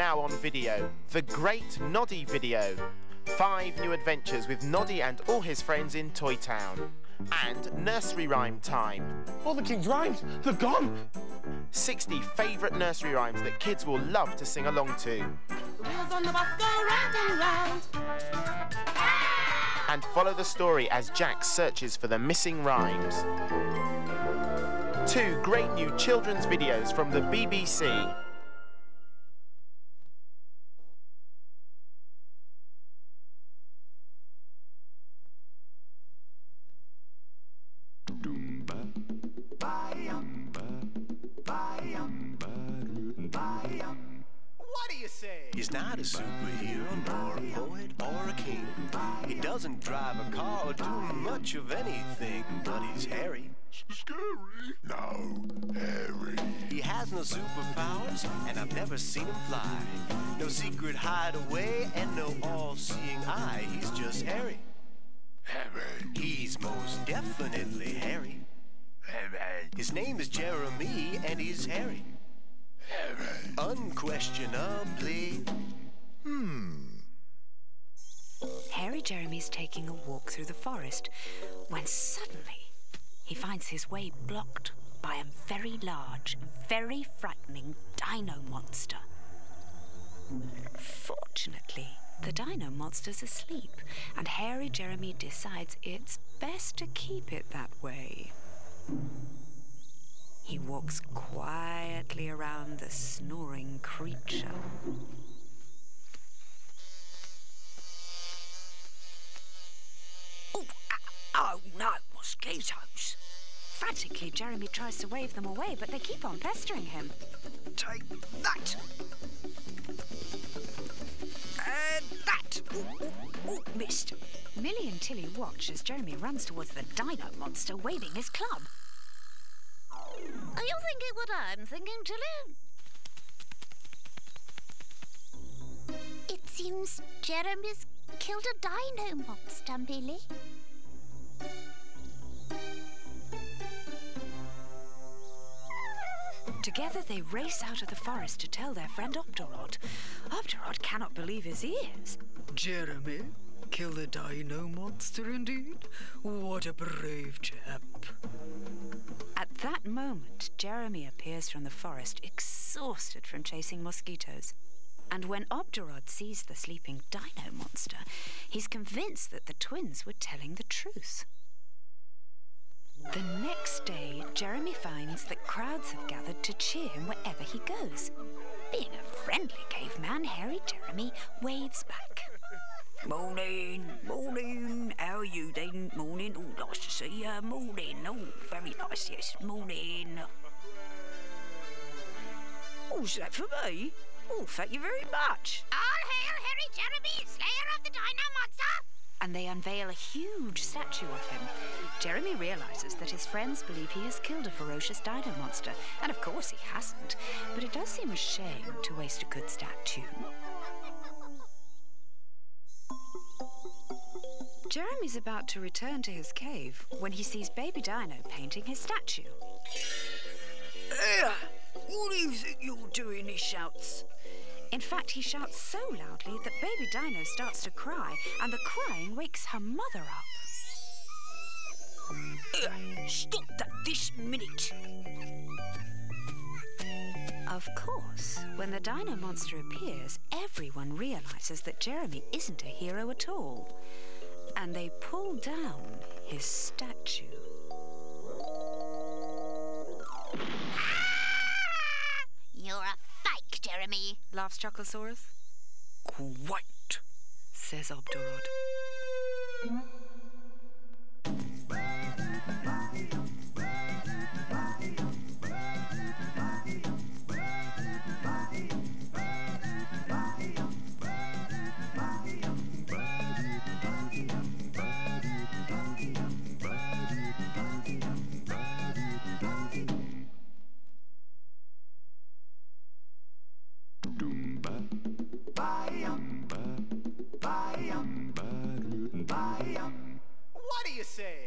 now on video, the Great Noddy video. 5 new adventures with Noddy and all his friends in Toy Town. And nursery rhyme time. All the kids' rhymes, they're gone. 60 favourite nursery rhymes that kids will love to sing along to. The wheels on the bus go round and round. And follow the story as Jack searches for the missing rhymes. 2 great new children's videos from the BBC. He's not a superhero, nor a poet, or a king. He doesn't drive a car or do much of anything, but he's hairy. Scary? No, hairy. He has no superpowers, and I've never seen him fly. No secret hideaway, and no all-seeing eye. He's just hairy. Hairy. He's most definitely hairy. Hairy. His name is Jeremy, and he's hairy. Hairy. Unquestionably. Hairy Jeremy's taking a walk through the forest when suddenly he finds his way blocked by a very large, very frightening dino monster. Fortunately, the dino monster's asleep, and Hairy Jeremy decides it's best to keep it that way. He walks quietly around the snoring creature. Ooh, oh no, mosquitoes! Frantically, Jeremy tries to wave them away, but they keep on pestering him. Take that! And that! Ooh, ooh, missed! Millie and Tilly watch as Jeremy runs towards the dino monster, waving his club. Are you thinking what I'm thinking, Tilly? It seems Jeremy's killed a dino monster, Billy. Together they race out of the forest to tell their friend Obdurod. Obdurod cannot believe his ears. Jeremy killed a dino monster indeed? What a brave chap. At that moment, Jeremy appears from the forest, exhausted from chasing mosquitoes. And when Obdurod sees the sleeping dino monster, he's convinced that the twins were telling the truth. The next day, Jeremy finds that crowds have gathered to cheer him wherever he goes. Being a friendly caveman, Hairy Jeremy waves back. Morning, morning, how are you then? Morning, oh, nice to see you. Morning, oh, very nice, yes, morning. Oh, is that for me? Oh, thank you very much. All hail Hairy Jeremy, slayer of the dino monster! And they unveil a huge statue of him. Jeremy realises that his friends believe he has killed a ferocious dino monster, and of course he hasn't, but it does seem a shame to waste a good statue. Jeremy's about to return to his cave when he sees Baby Dino painting his statue. What do you think you're doing? He shouts. In fact, he shouts so loudly that Baby Dino starts to cry, and the crying wakes her mother up. Stop that this minute! Of course, when the dino monster appears, everyone realises that Jeremy isn't a hero at all. And they pull down his statue. Ah! You're a fake, Jeremy, laughs Chucklesaurus. Quite, says Obdurod.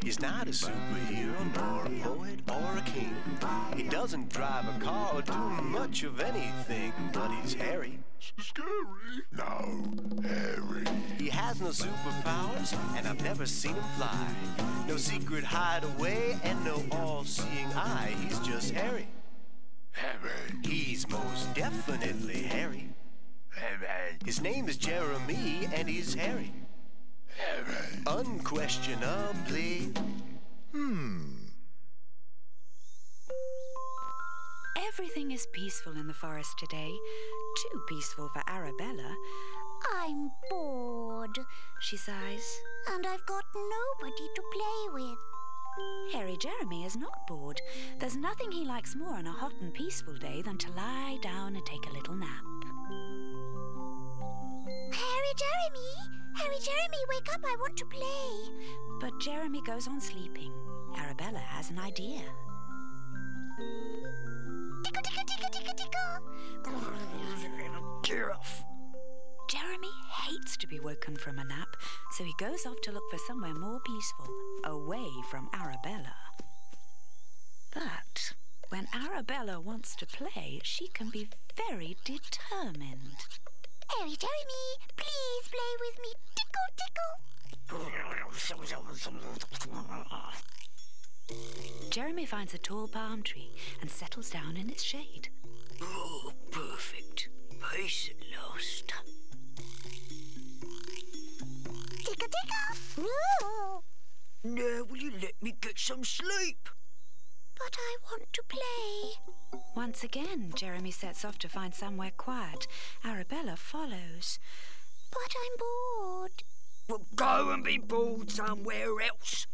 He's not a superhero, nor a poet, or a king. He doesn't drive a car or do much of anything, but he's hairy. much. Scary? No, hairy. He has no superpowers, and I've never seen him fly. No secret hideaway, and no all-seeing eye. He's just hairy. Hairy. He's most definitely hairy. Hairy. His name is Jeremy, and he's hairy. Hairy. Unquestionably. Everything is peaceful in the forest today. Too peaceful for Arabella. I'm bored, she sighs. And I've got nobody to play with. Hairy Jeremy is not bored. There's nothing he likes more on a hot and peaceful day than to lie down and take a little nap. Hairy Jeremy! Hairy Jeremy, wake up, I want to play. But Jeremy goes on sleeping. Arabella has an idea. Tickle, tickle, tickle, tickle, tickle. Giraffe. Jeremy hates to be woken from a nap, so he goes off to look for somewhere more peaceful, away from Arabella. But when Arabella wants to play, she can be very determined. Hairy Jeremy, please play with me. Tickle, tickle. Jeremy finds a tall palm tree and settles down in its shade. Oh, perfect. Peace at last. Tickle, tickle. Ooh. Now will you let me get some sleep? But I want to play. Once again, Jeremy sets off to find somewhere quiet. Arabella follows. But I'm bored. Well, go and be bored somewhere else.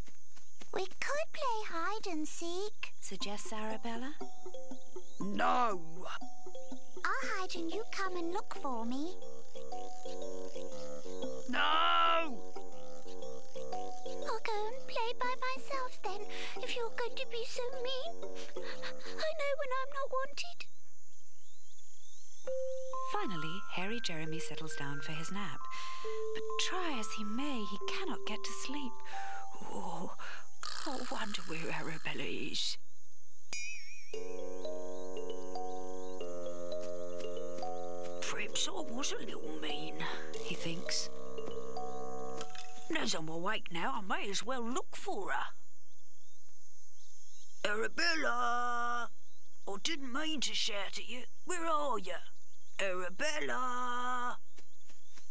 We could play hide-and-seek, suggests Arabella. No. I'll hide and you come and look for me. No! I'll go and play by myself then, if you're going to be so mean. I know when I'm not wanted. Finally, Hairy Jeremy settles down for his nap. But try as he may, he cannot get to sleep. Oh, I wonder where Arabella is. Perhaps I was a little mean, he thinks. As I'm awake now, I may as well look for her. Arabella! I didn't mean to shout at you. Where are you? Arabella!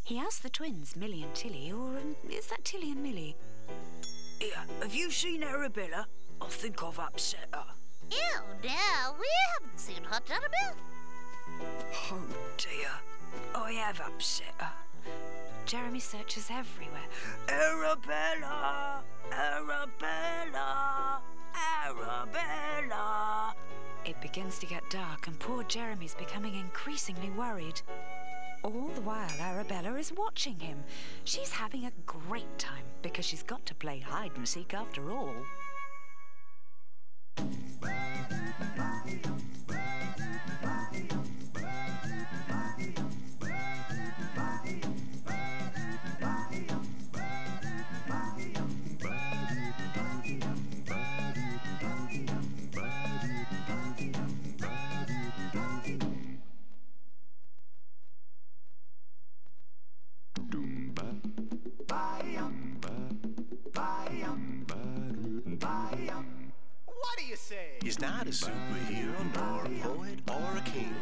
He asked the twins, Millie and Tilly, or is that Tilly and Millie? Yeah, have you seen Arabella? I think I've upset her. Oh, no, we haven't seen her, Arabella. Oh, dear. I have upset her. Jeremy searches everywhere. Arabella! Arabella! Arabella! It begins to get dark and poor Jeremy's becoming increasingly worried. All the while, Arabella is watching him. She's having a great time because she's got to play hide and seek after all. He's not a superhero, nor a poet, or a king.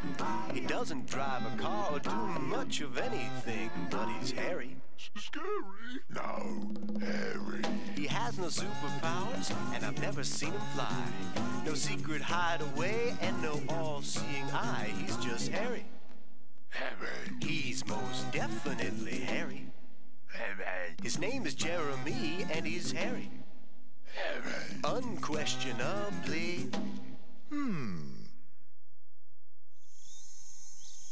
He doesn't drive a car or do much of anything, but he's hairy. Scary? No, hairy. He has no superpowers, and I've never seen him fly. No secret hideaway, and no all-seeing eye. He's just hairy. Hairy. He's most definitely hairy. Hairy. His name is Jeremy, and he's hairy. Hairy. Unquestionably.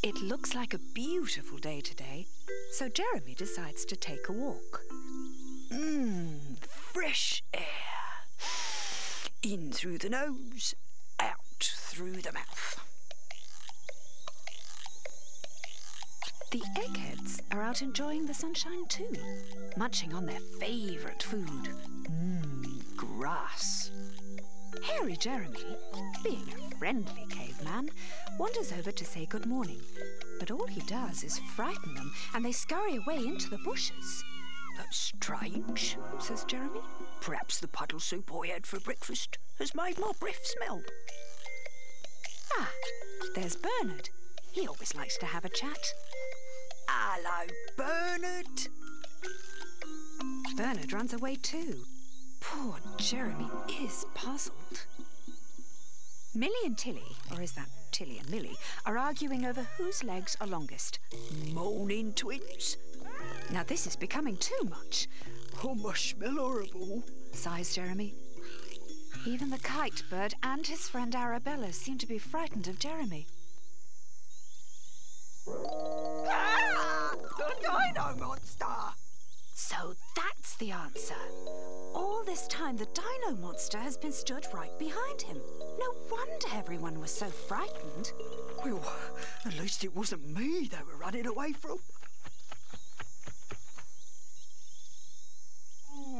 It looks like a beautiful day today, so Jeremy decides to take a walk. Fresh air. In through the nose, out through the mouth. The eggheads are out enjoying the sunshine too, munching on their favourite food. Grass. Hairy Jeremy, being a friendly caveman, wanders over to say good morning, But all he does is frighten them, and they scurry away into the bushes. That's strange, says Jeremy. Perhaps the puddle soup I had for breakfast has made my breath smell. Ah, there's Bernard. He always likes to have a chat. Hello, Bernard. Bernard runs away too. Poor Jeremy is puzzled. Millie and Tilly, or is that Tilly and Millie, are arguing over whose legs are longest. Morning, twins. Now this is becoming too much. Oh, must smell horrible, sighs Jeremy. Even the kite bird and his friend Arabella seem to be frightened of Jeremy. Ah! The dino monster! So that's the answer. All this time, the dino monster has been stood right behind him. No wonder everyone was so frightened. Well, at least it wasn't me they were running away from.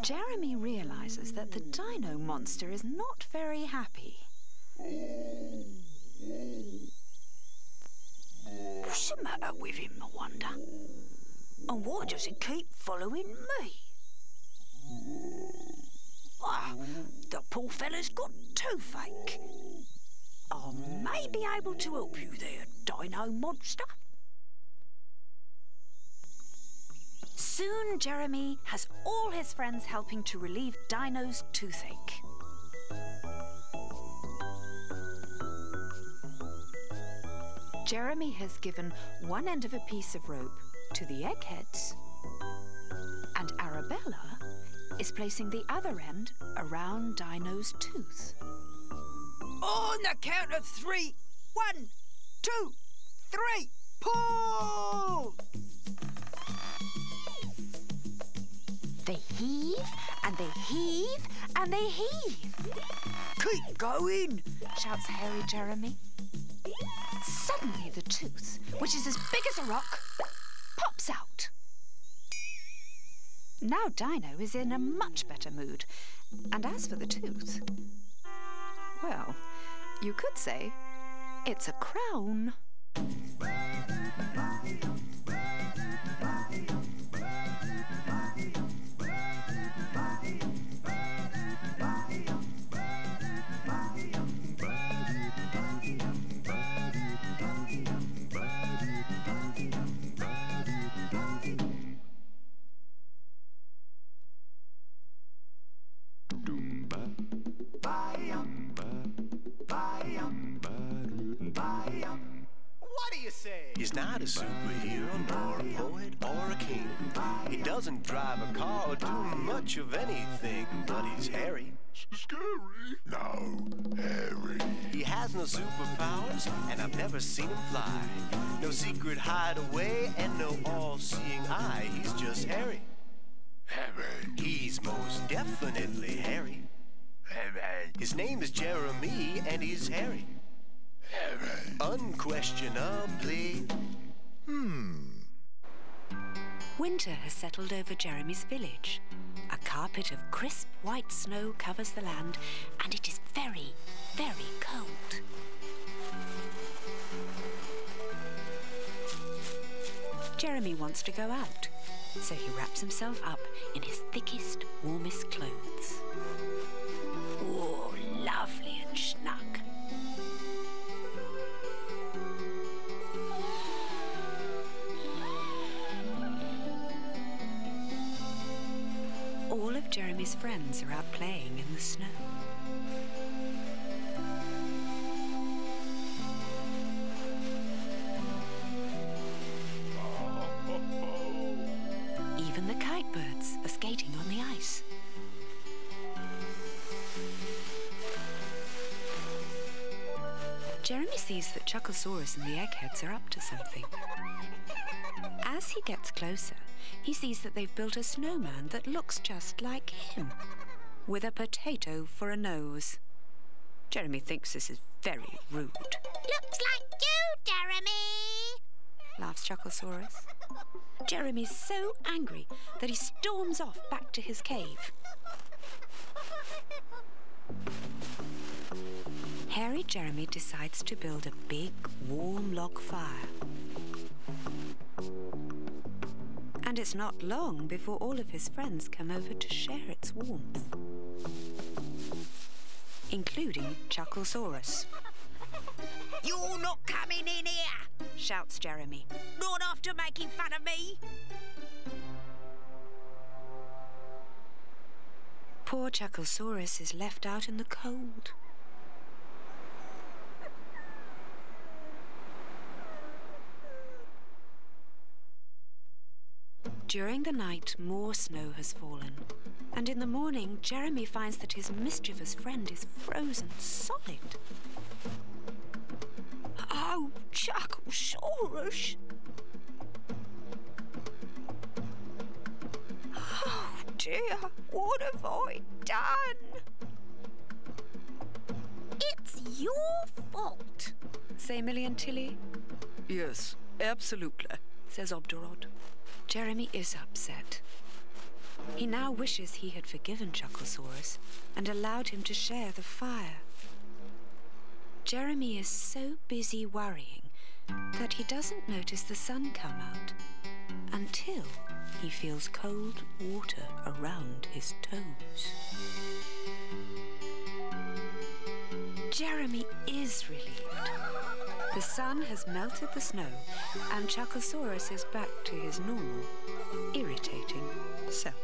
Jeremy realizes that the dino monster is not very happy. What's the matter with him, I wonder? And why does he keep following me? Ah, the poor fella's got toothache. I may be able to help you there, dino monster. Soon Jeremy has all his friends helping to relieve Dino's toothache. Jeremy has given one end of a piece of rope to the eggheads, and Arabella is placing the other end around Dino's tooth. On the count of three. 1, 2, 3, pull! They heave, and they heave, and they heave. Keep going, shouts Hairy Jeremy. Suddenly the tooth, which is as big as a rock, pops out. Now Dino is in a much better mood. And as for the tooth, well, you could say it's a crown. He's not a superhero, nor a poet, or a king. He doesn't drive a car or do much of anything, but he's hairy. Scary? No, hairy. He has no superpowers, and I've never seen him fly. No secret hideaway, and no all-seeing eye. He's just hairy. Hairy. He's most definitely hairy. Hairy. His name is Jeremy, and he's hairy. Unquestionably. Winter has settled over Jeremy's village. A carpet of crisp white snow covers the land, and it is very, very cold. Jeremy wants to go out, so he wraps himself up in his thickest, warmest clothes. Oh, lovely and snug. All of Jeremy's friends are out playing in the snow. Even the kite birds are skating on the ice. Jeremy sees that Chucklesaurus and the eggheads are up to something. As he gets closer, he sees that they've built a snowman that looks just like him, with a potato for a nose. Jeremy thinks this is very rude. Looks like you, Jeremy, laughs Chucklesaurus. Jeremy's so angry that he storms off back to his cave. Hairy Jeremy decides to build a big, warm log fire. and it's not long before all of his friends come over to share its warmth, including Chucklesaurus. You're not coming in here, shouts Jeremy. Not after making fun of me. Poor Chucklesaurus is left out in the cold. During the night, more snow has fallen, and in the morning, Jeremy finds that his mischievous friend is frozen solid. Oh, Chucklesaurus! Oh dear, what have I done? It's your fault, say Millie and Tilly. Yes, absolutely, says Obdurod. Jeremy is upset. He now wishes he had forgiven Chucklesaurus and allowed him to share the fire. Jeremy is so busy worrying that he doesn't notice the sun come out until he feels cold water around his toes. Jeremy is relieved. The sun has melted the snow, and Chucklesaurus is back to his normal, irritating self.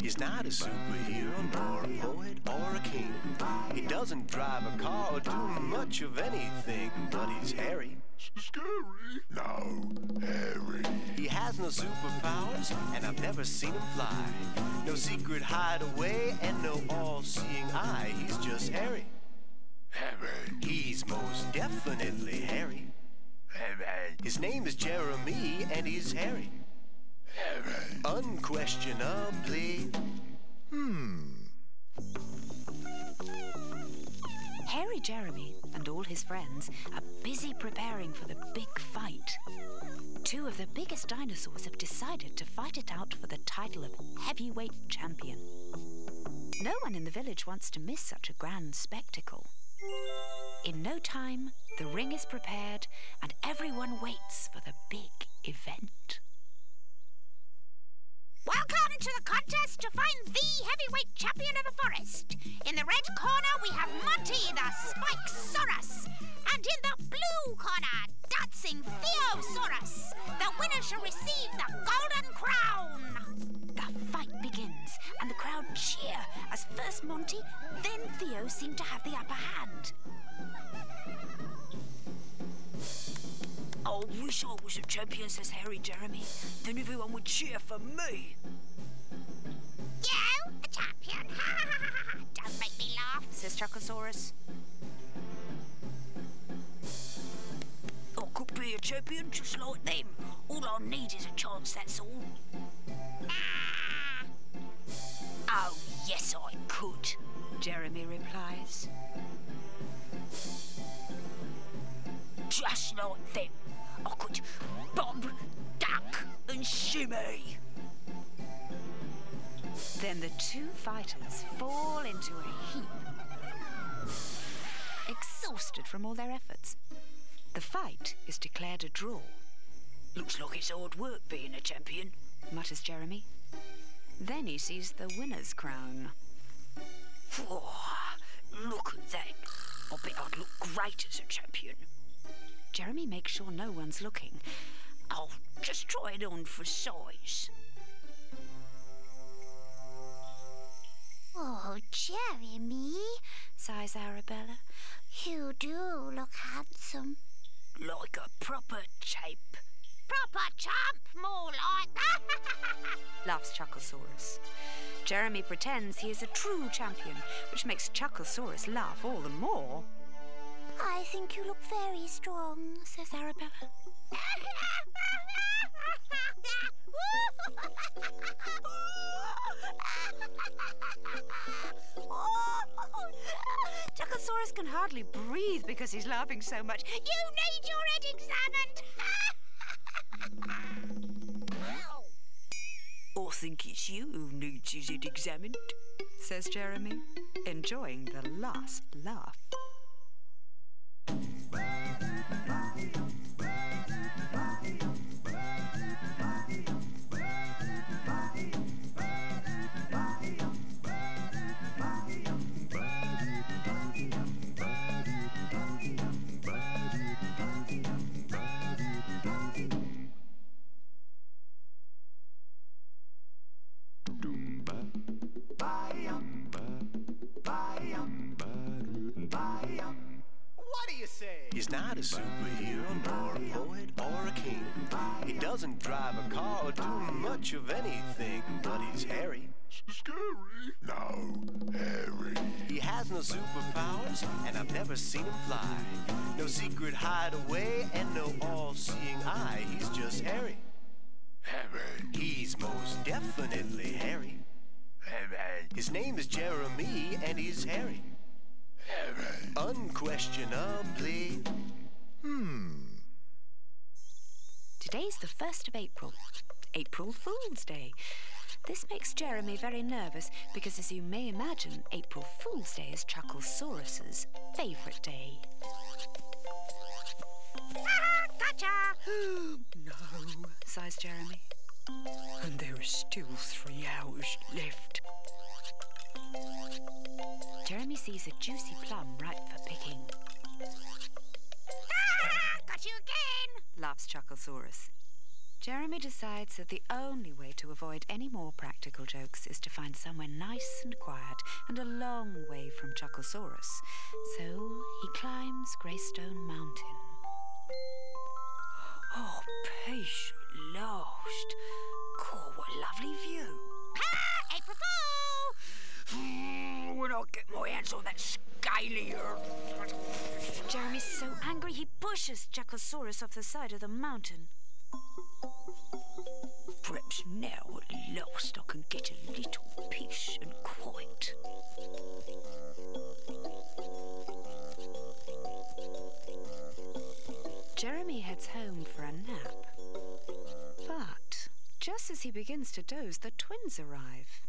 He's not a superhero, nor a poet, or a king. He doesn't drive a car or do much of anything, but he's hairy. Scary? No, hairy. He has no superpowers, and I've never seen him fly. No secret hideaway, and no all-seeing eye. He's just hairy. Hairy. He's most definitely hairy. Hairy. His name is Jeremy, and he's hairy. Hairy. Unquestionably. Hairy Jeremy and all his friends are busy preparing for the big fight. Two of the biggest dinosaurs have decided to fight it out for the title of heavyweight champion. No one in the village wants to miss such a grand spectacle. In no time, the ring is prepared and everyone waits for the big event. Welcome to the contest to find the heavyweight champion of the forest. In the red corner, we have Monty, the Spikesaurus. And in the blue corner, dancing Theosaurus. The winner shall receive the golden crown. The fight begins, and the crowd cheer as first Monty, then Theo seem to have the upper hand. I wish I was a champion, says Hairy Jeremy. Then everyone would cheer for me. You, a champion? Don't make me laugh, says Chuckosaurus. I could be a champion just like them. All I need is a chance, that's all. Nah. Oh, yes, I could, Jeremy replies. Just like them. I could bob, duck, and shimmy. Then the two fighters fall into a heap, exhausted from all their efforts. The fight is declared a draw. Looks like it's hard work being a champion, mutters Jeremy. Then he sees the winner's crown. Oh, look at that. I bet I'd look great as a champion. Jeremy makes sure no one's looking. I'll just try it on for size. Oh, Jeremy, sighs Arabella. You do look handsome. Like a proper champ. Proper champ, more like that. Laughs Chucklesaurus. Jeremy pretends he is a true champion, which makes Chucklesaurus laugh all the more. I think you look very strong, says Arabella. Tuckosaurus can hardly breathe because he's laughing so much. You need your head examined! I think it's you who needs his head examined, says Jeremy, enjoying the last laugh. He's not a superhero, nor a poet, or a king. He doesn't drive a car or do much of anything, but he's hairy. Scary? No, hairy. He has no superpowers, and I've never seen him fly. No secret hideaway, and no all-seeing eye. He's just hairy. Hairy. He's most definitely hairy. Hairy. His name is Jeremy, and he's hairy. Unquestionably. Today's the 1st of April. April Fool's Day. This makes Jeremy very nervous because, as you may imagine, April Fool's Day is Chucklesaurus's favourite day. Gotcha! No, sighs Jeremy. And there are still 3 hours left. Jeremy sees a juicy plum ripe for picking. Got you again! Laughs Chucklesaurus. Jeremy decides that the only way to avoid any more practical jokes is to find somewhere nice and quiet and a long way from Chucklesaurus. So he climbs Greystone Mountain. Oh, patient lost. Cool, what a lovely view. Ha! April Fool! When I get my hands on that scaly earth. Jeremy's so angry he pushes Jackosaurus off the side of the mountain. Perhaps now at last I can get a little peace and quiet. Jeremy heads home for a nap. But just as he begins to doze, the twins arrive.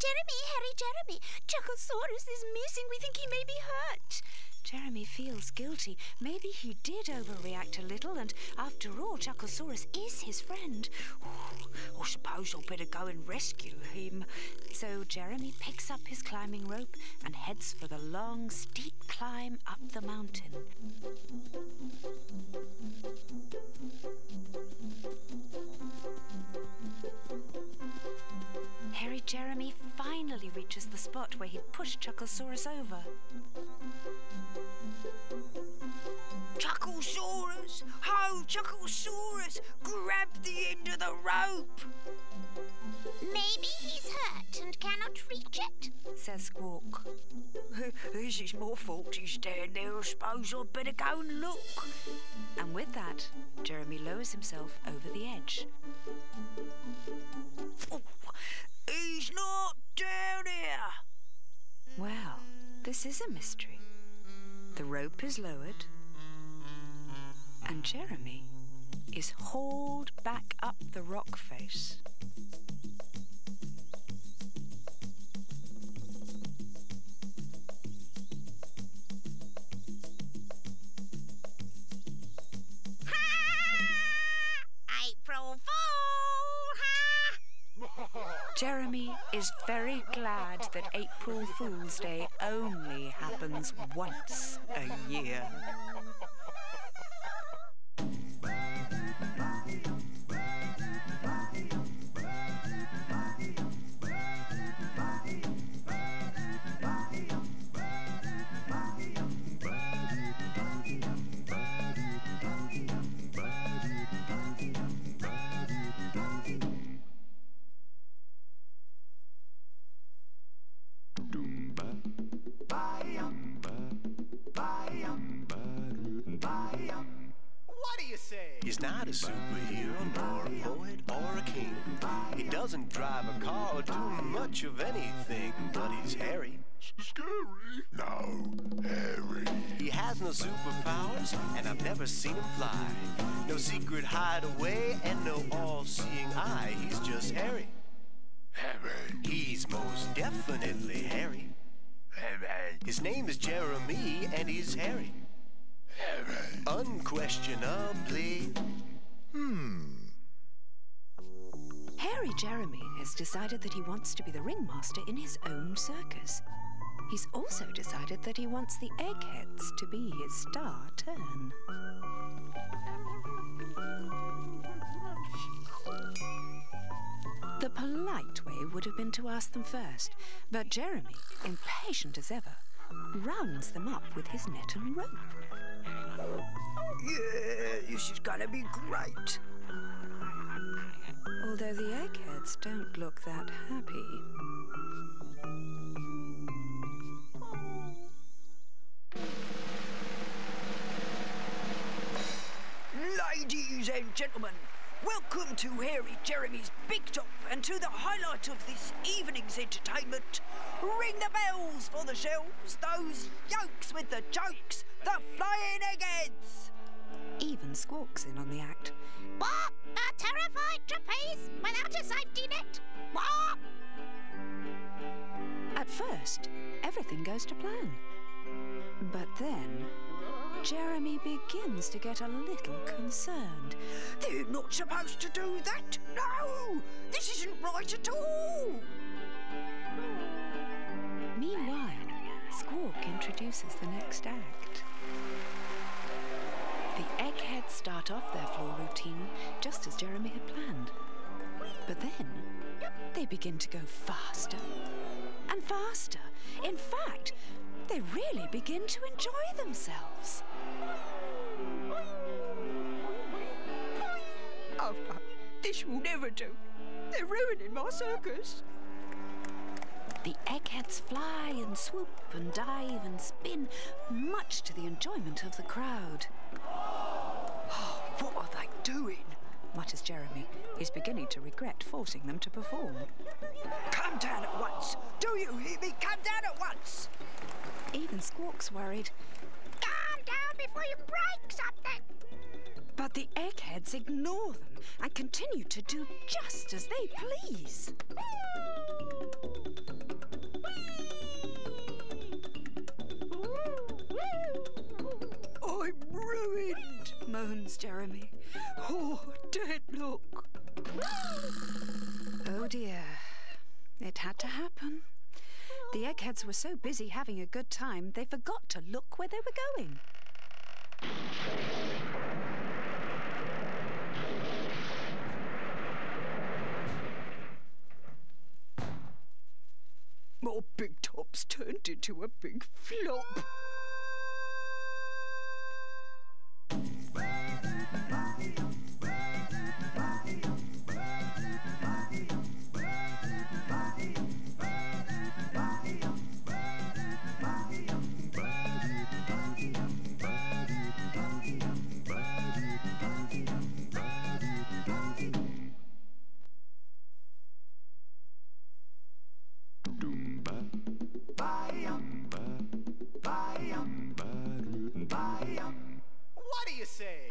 Jeremy, Hairy Jeremy, Jackosaurus is missing. We think he may be hurt. Jeremy feels guilty. Maybe he did overreact a little, and after all, Jackosaurus is his friend. Ooh, I suppose I'll better go and rescue him. So Jeremy picks up his climbing rope and heads for the long, steep climb up the mountain. Hairy Jeremy finally reaches the spot where he pushed Chucklesaurus over. Chucklesaurus! Ho, Chucklesaurus! Grab the end of the rope! Maybe he's hurt and cannot reach it, says Squawk. This is my fault he's down there. I suppose I'd better go and look. And with that, Jeremy lowers himself over the edge. Oh. He's not down here! Well, this is a mystery. The rope is lowered, and Jeremy is hauled back up the rock face. Jeremy is very glad that April Fool's Day only happens once a year. not a superhero, nor a poet, or a king. He doesn't drive a car or do much of anything, but he's hairy. Scary? No, hairy. He has no superpowers, and I've never seen him fly. No secret hideaway, and no all-seeing eye. He's just hairy. Hairy. He's most definitely hairy. Hairy. His name is Jeremy, and he's hairy. Hairy. Unquestionably. Hairy Jeremy has decided that he wants to be the ringmaster in his own circus. He's also decided that he wants the eggheads to be his star turn. The polite way would have been to ask them first, but Jeremy, impatient as ever, rounds them up with his net and rope. Yeah, this is gonna be great. Although the eggheads don't look that happy. Ladies and gentlemen, welcome to Hairy Jeremy's Big Top and to the highlight of this evening's entertainment. Ring the bells for the shells, those yokes with the jokes, the flying eggheads! Even Squawk's in on the act. What? A terrified trapeze without a safety net? What? At first, everything goes to plan. But then, Jeremy begins to get a little concerned. They're not supposed to do that! No! This isn't right at all! Meanwhile, Squawk introduces the next act. The eggheads start off their floor routine just as Jeremy had planned. But then, they begin to go faster and faster. In fact, they really begin to enjoy themselves. Oh, this will never do. They're ruining my circus. The eggheads fly and swoop and dive and spin, much to the enjoyment of the crowd. Oh, what are they doing? Mutters Jeremy. He's beginning to regret forcing them to perform. Come down at once! Do you hear me? Come down at once! Even Squawk's worried. Calm down before you break something! But the eggheads ignore them and continue to do just as they please. I'm ruined, moans Jeremy. Oh, dead look. Oh dear, it had to happen. The eggheads were so busy having a good time, they forgot to look where they were going. My Big Top's turned into a big flop.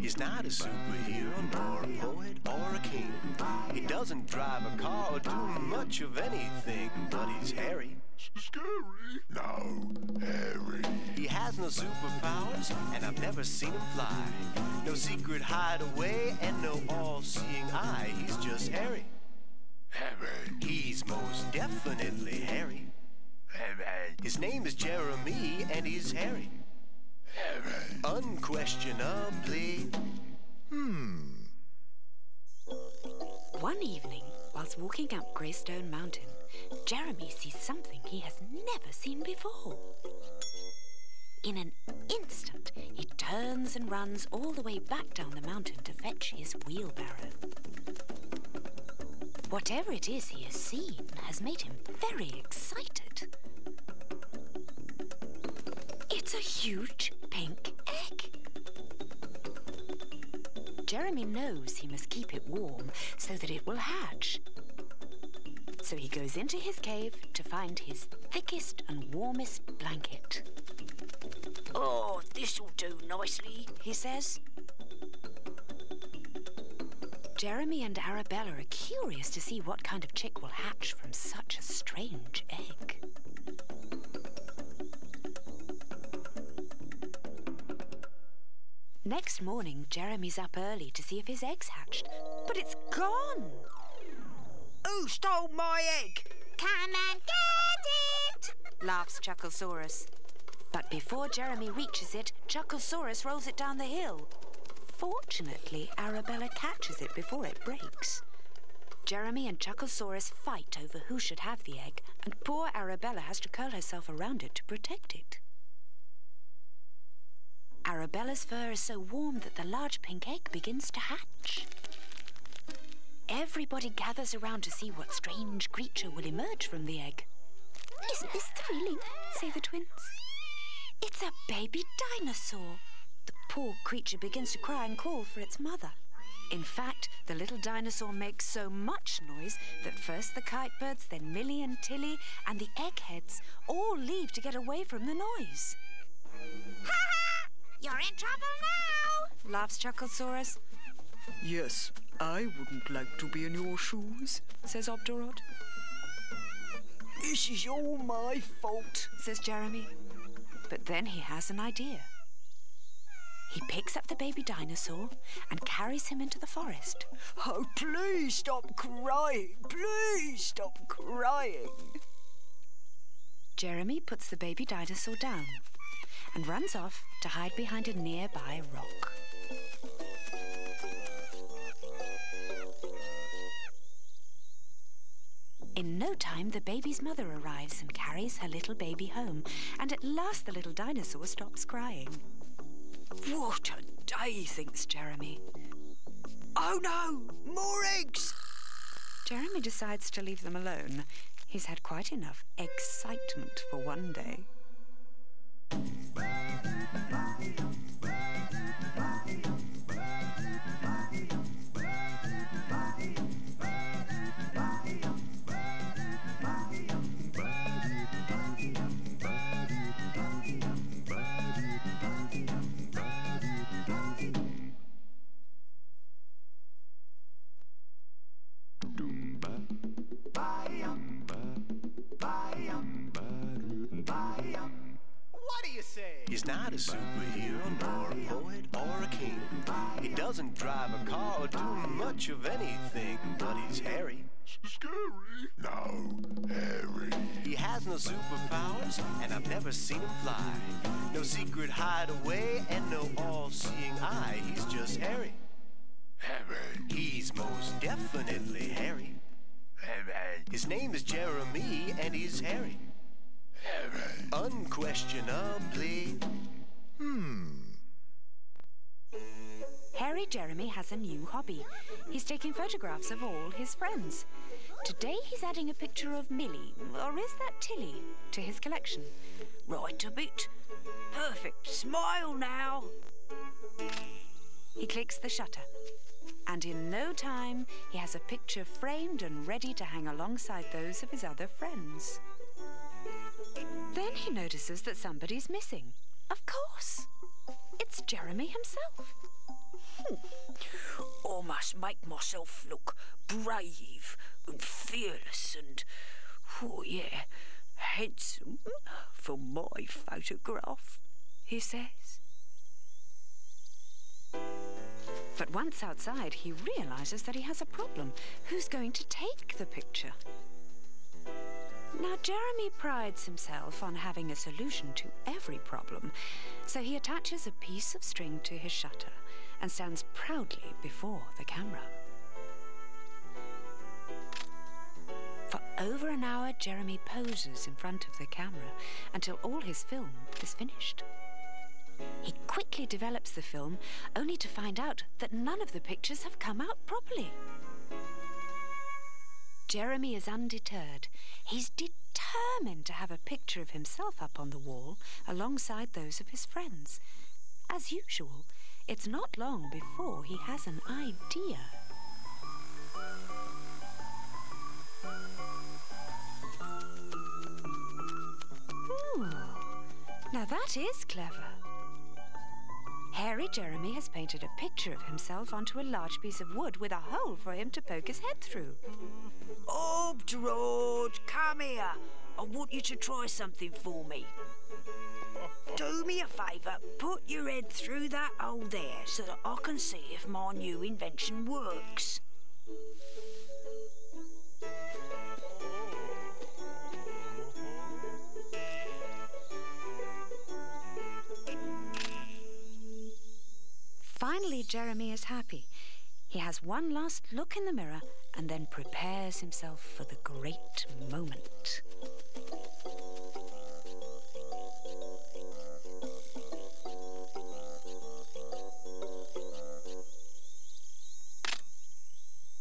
He's not a superhero, nor a poet, or a king. He doesn't drive a car or do much of anything, but he's hairy. Scary? No, hairy. He has no superpowers, and I've never seen him fly. No secret hideaway, and no all-seeing eye. He's just hairy. Hairy. He's most definitely hairy. Hairy. His name is Jeremy, and he's hairy. Hairy. Unquestionably. One evening, whilst walking up Greystone Mountain, Jeremy sees something he has never seen before. In an instant, he turns and runs all the way back down the mountain to fetch his wheelbarrow. Whatever it is he has seen has made him very excited. It's a huge pink egg. Jeremy knows he must keep it warm so that it will hatch. So he goes into his cave to find his thickest and warmest blanket. Oh, this'll do nicely, he says. Jeremy and Arabella are curious to see what kind of chick will hatch from such a strange egg. Next morning, Jeremy's up early to see if his egg's hatched, but it's gone! Who stole my egg? Come and get it! Laughs Chucklesaurus. But before Jeremy reaches it, Chucklesaurus rolls it down the hill. Fortunately, Arabella catches it before it breaks. Jeremy and Chucklesaurus fight over who should have the egg, and poor Arabella has to curl herself around it to protect it. Arabella's fur is so warm that the large pink egg begins to hatch. Everybody gathers around to see what strange creature will emerge from the egg. Isn't this thrilling? Say the twins. It's a baby dinosaur. The poor creature begins to cry and call for its mother. In fact, the little dinosaur makes so much noise that first the kitebirds, then Millie and Tilly, and the eggheads all leave to get away from the noise. Ha ha! You're in trouble now! Laughs Chucklesaurus. Yes, I wouldn't like to be in your shoes, says Obdurod. This is all my fault, says Jeremy. But then he has an idea. He picks up the baby dinosaur and carries him into the forest. Oh, please stop crying! Please stop crying! Jeremy puts the baby dinosaur down and runs off to hide behind a nearby rock. In no time, the baby's mother arrives and carries her little baby home, and at last the little dinosaur stops crying. What a day, thinks Jeremy. Oh no, more eggs! Jeremy decides to leave them alone. He's had quite enough excitement for one day. He's not a superhero, nor a poet, or a king. He doesn't drive a car or do much of anything, but he's hairy. Scary? No, hairy. He has no superpowers, and I've never seen him fly. No secret hideaway, and no all-seeing eye. He's just hairy. Hairy. He's most definitely hairy. Hairy. His name is Jeremy, and he's hairy. Hairy. Unquestionably. Hairy Jeremy has a new hobby. He's taking photographs of all his friends. Today he's adding a picture of Millie, or is that Tilly, to his collection. Right a bit. Perfect. Smile now. He clicks the shutter. And in no time, he has a picture framed and ready to hang alongside those of his other friends. Then he notices that somebody's missing. Of course. It's Jeremy himself. I must make myself look brave and fearless and, oh yeah, handsome for my photograph, he says. But once outside, he realises that he has a problem. Who's going to take the picture? Now, Jeremy prides himself on having a solution to every problem, so he attaches a piece of string to his shutter and stands proudly before the camera. For over an hour, Jeremy poses in front of the camera until all his film is finished. He quickly develops the film, only to find out that none of the pictures have come out properly. Jeremy is undeterred. He's determined to have a picture of himself up on the wall alongside those of his friends. As usual, It's not long before he has an idea. Now that is clever. Hairy Jeremy has painted a picture of himself onto a large piece of wood with a hole for him to poke his head through. Obdurod, come here. I want you to try something for me. Do me a favour, put your head through that hole there so that I can see if my new invention works. Finally, Jeremy is happy. He has one last look in the mirror and then prepares himself for the great moment.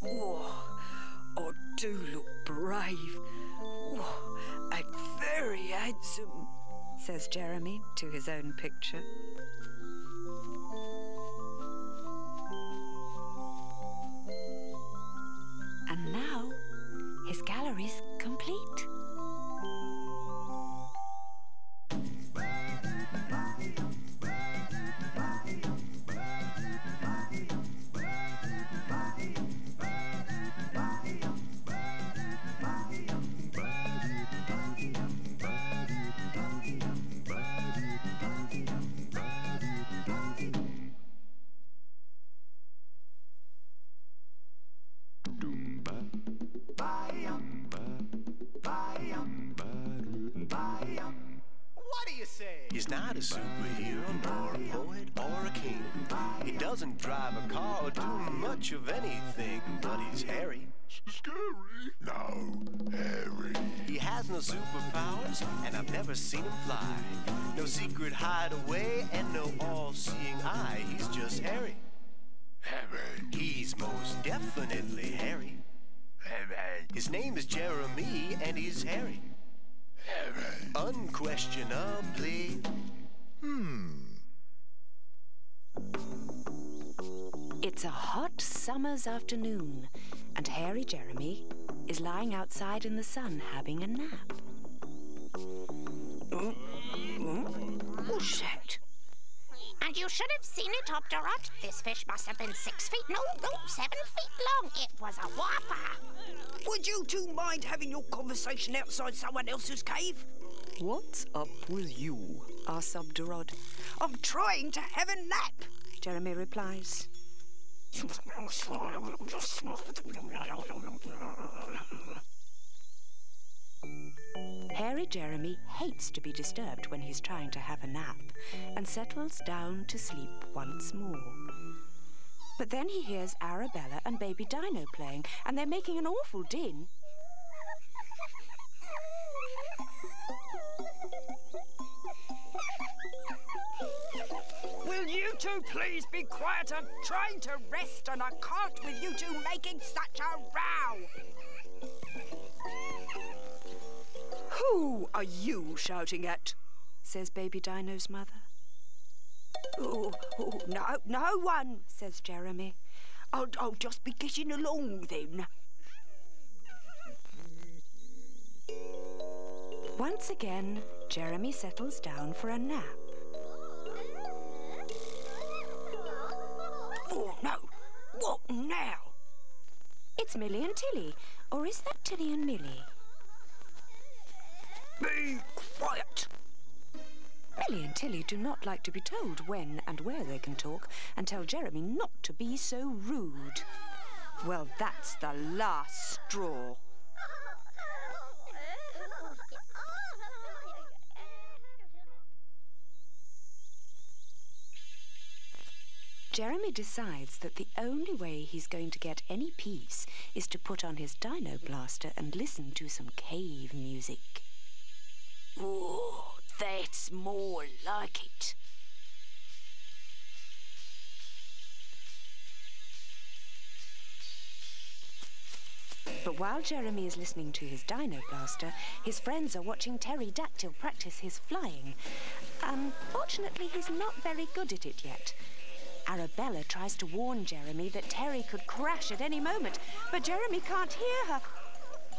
Whoa, I do look brave. Whoa, and very handsome, says Jeremy to his own picture. And now, his gallery's complete. He's not a superhero, nor a poet, or a king. He doesn't drive a car or do much of anything, but he's hairy. Scary? No, hairy. He has no superpowers, and I've never seen him fly. No secret hideaway, and no all-seeing eye. He's just hairy. Hairy. He's most definitely hairy. Hairy. His name is Jeremy, and he's hairy. Unquestionably. It's a hot summer's afternoon, and Hairy Jeremy is lying outside in the sun having a nap. What's that? And you should have seen it, Obdurod. This fish must have been 6 feet, no, 7 feet long. It was a whopper. Would you two mind having your conversation outside someone else's cave? What's up with you? asks Obdurod. I'm trying to have a nap, Jeremy replies. Hairy Jeremy hates to be disturbed when he's trying to have a nap and settles down to sleep once more. But then he hears Arabella and Baby Dino playing, and they're making an awful din. Will you two please be quiet? I'm trying to rest and I can't with you two making such a row. Who are you shouting at? Says Baby Dino's mother. Oh, no, no one, says Jeremy. I'll just be getting along then. Once again, Jeremy settles down for a nap. Oh, no. What now? It's Millie and Tilly. Or is that Tilly and Millie? Be quiet! Millie and Tilly do not like to be told when and where they can talk and tell Jeremy not to be so rude. Well, that's the last straw. Jeremy decides that the only way he's going to get any peace is to put on his dino blaster and listen to some cave music. Oh, that's more like it. But while Jeremy is listening to his dino blaster, his friends are watching Pterodactyl practice his flying. Unfortunately, he's not very good at it yet. Arabella tries to warn Jeremy that Terry could crash at any moment, but Jeremy can't hear her.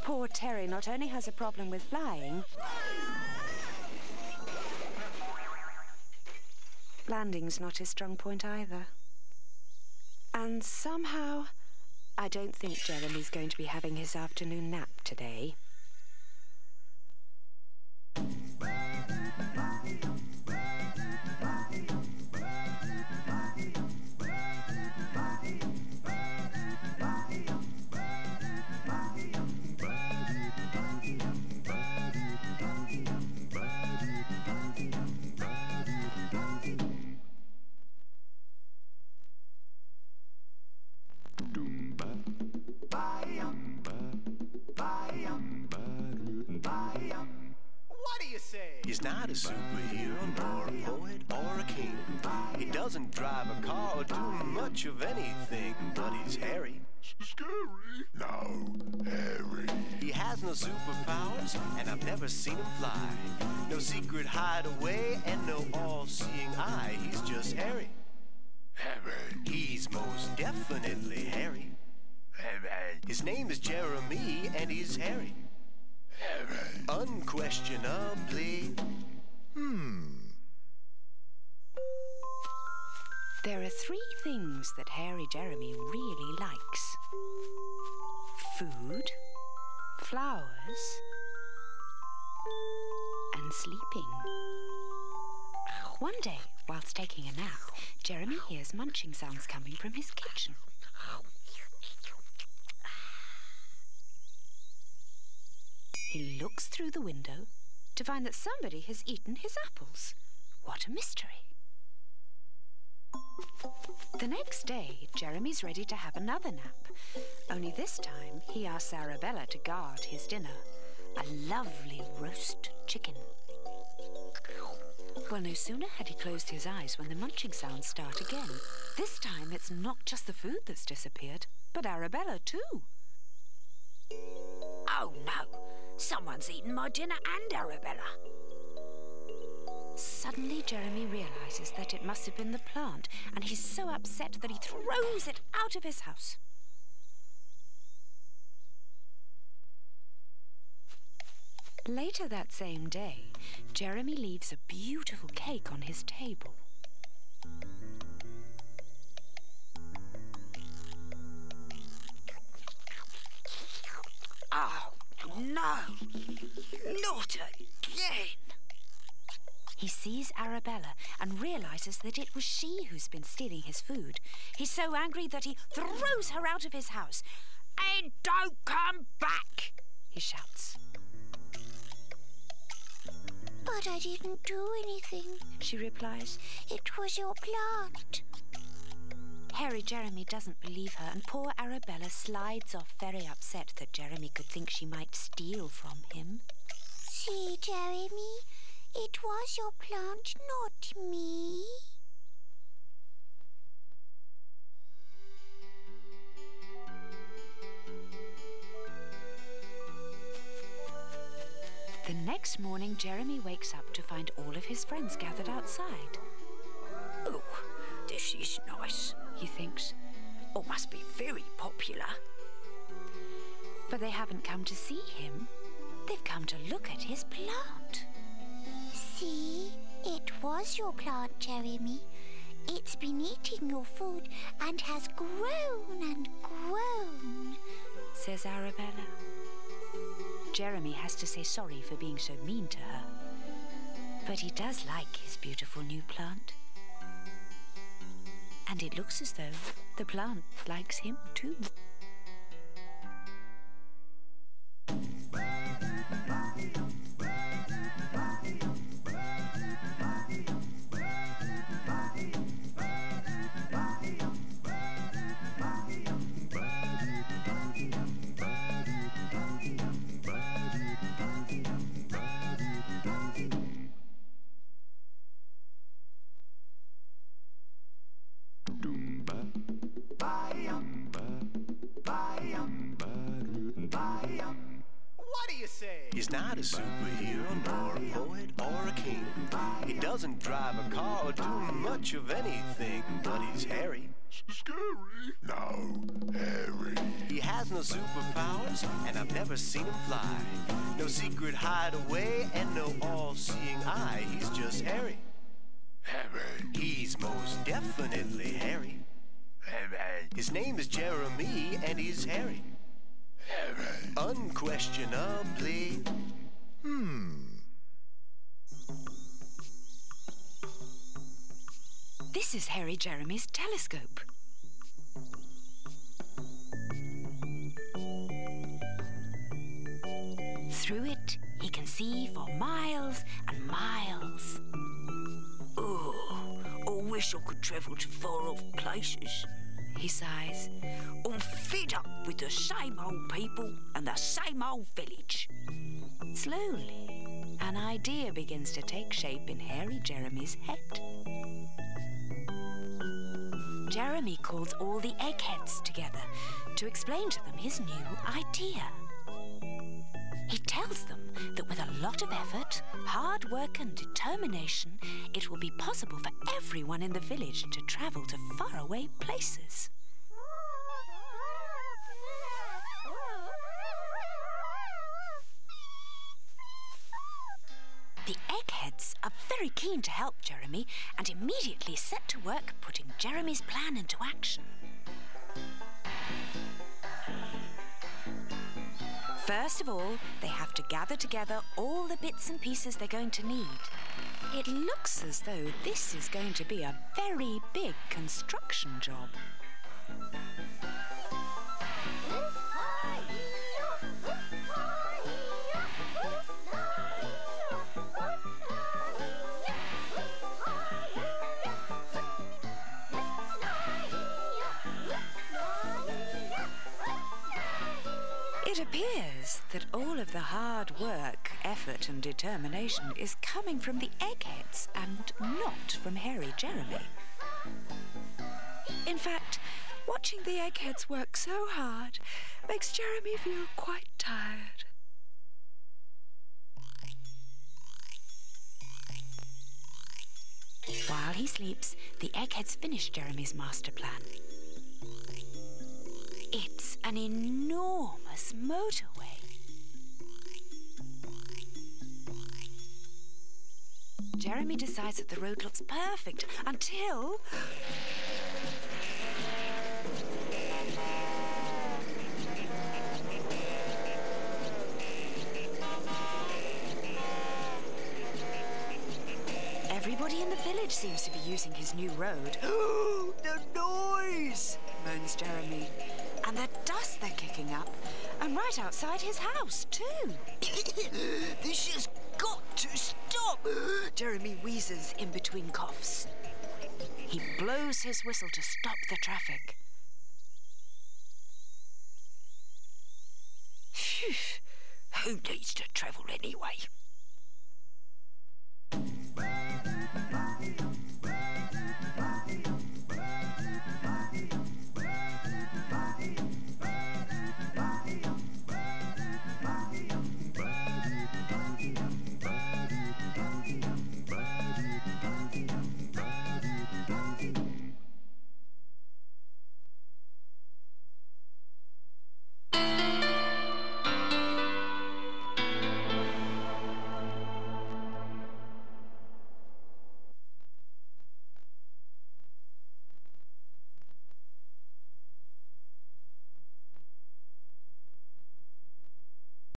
Poor Terry not only has a problem with flying, landing's not his strong point either. And somehow, I don't think Jeremy's going to be having his afternoon nap today. He's not a superhero, nor a poet, or a king. He doesn't drive a car or do much of anything, but he's hairy. Scary? No, hairy. He has no superpowers, and I've never seen him fly. No secret hideaway, and no all-seeing eye. He's just hairy. Hairy. He's most definitely hairy. Hairy. His name is Jeremy, and he's hairy. Unquestionably. There are three things that Hairy Jeremy really likes. Food, flowers, and sleeping. One day, whilst taking a nap, Jeremy hears munching sounds coming from his kitchen. He looks through the window to find that somebody has eaten his apples. What a mystery. The next day, Jeremy's ready to have another nap. Only this time, he asks Arabella to guard his dinner. A lovely roast chicken. Well, no sooner had he closed his eyes when the munching sounds start again. This time, it's not just the food that's disappeared, but Arabella too. Oh, no. Someone's eaten my dinner and Arabella. Suddenly, Jeremy realises that it must have been the plant, and he's so upset that he throws it out of his house. Later that same day, Jeremy leaves a beautiful cake on his table. Oh. No! Not again! He sees Arabella and realises that it was she who's been stealing his food. He's so angry that he throws her out of his house. And don't come back! He shouts. But I didn't do anything, she replies. It was your plant. Hairy Jeremy doesn't believe her, and poor Arabella slides off very upset that Jeremy could think she might steal from him. See, Jeremy, it was your plant, not me. The next morning, Jeremy wakes up to find all of his friends gathered outside. Oh, this is nice, he thinks. Oh, must be very popular. But they haven't come to see him. They've come to look at his plant. See? It was your plant, Jeremy. It's been eating your food and has grown and grown, says Arabella. Jeremy has to say sorry for being so mean to her. But he does like his beautiful new plant. And it looks as though the plant likes him too. He's not a superhero, nor a poet, or a king. He doesn't drive a car or do much of anything, but he's hairy. Scary? No, hairy. He has no superpowers, and I've never seen him fly. No secret hideaway, and no all-seeing eye. He's just hairy. Hairy. He's most definitely hairy. Hairy. His name is Jeremy, and he's hairy. Hairy. Unquestionably. This is Hairy Jeremy's telescope. Through it, he can see for miles and miles. Oh, I wish I could travel to far-off places, he sighs. I'm fed up with the same old people and the same old village. Slowly, an idea begins to take shape in Hairy Jeremy's head. Jeremy calls all the eggheads together to explain to them his new idea. He tells them that with a lot of effort, hard work and determination, it will be possible for everyone in the village to travel to faraway places. The eggheads are very keen to help Jeremy and immediately set to work putting Jeremy's plan into action. First of all, they have to gather together all the bits and pieces they're going to need. It looks as though this is going to be a very big construction job. That all of the hard work, effort and determination is coming from the eggheads and not from Hairy Jeremy. In fact, watching the eggheads work so hard makes Jeremy feel quite tired. While he sleeps, the eggheads finish Jeremy's master plan. It's an enormous motorway. Jeremy decides that the road looks perfect until... Everybody in the village seems to be using his new road. Oh, the noise, moans Jeremy. And the dust they're kicking up, and right outside his house, too. This has got to stop, Jeremy wheezes in between coughs. He blows his whistle to stop the traffic. Phew, who needs to travel anyway?